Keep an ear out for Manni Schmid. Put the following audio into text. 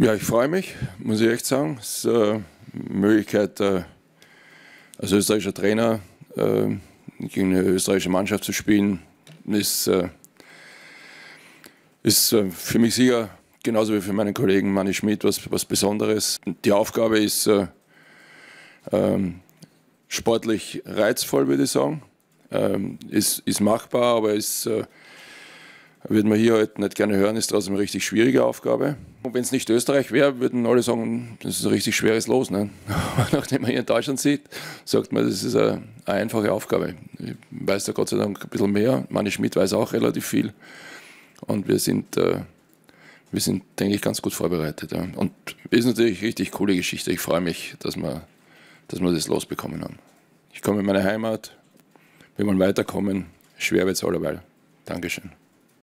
Ja, ich freue mich, muss ich echt sagen. Es ist eine Möglichkeit, als österreichischer Trainer gegen eine österreichische Mannschaft zu spielen. Ist für mich sicher, genauso wie für meinen Kollegen Manni Schmid, was Besonderes. Die Aufgabe ist sportlich reizvoll, würde ich sagen. Ist machbar, aber ist, wird man hier heute nicht gerne hören, ist trotzdem eine richtig schwierige Aufgabe. Und wenn es nicht Österreich wäre, würden alle sagen, das ist ein richtig schweres Los. Ne? Nachdem man hier in Deutschland sieht, sagt man, das ist eine einfache Aufgabe. Ich weiß da Gott sei Dank ein bisschen mehr. Manni Schmid weiß auch relativ viel. Und wir sind, denke ich, ganz gut vorbereitet. Ja. Und ist natürlich eine richtig coole Geschichte. Ich freue mich, dass wir das losbekommen haben. Ich komme in meine Heimat. Wir wollen weiterkommen. Schwer wird's alleweil. Dankeschön.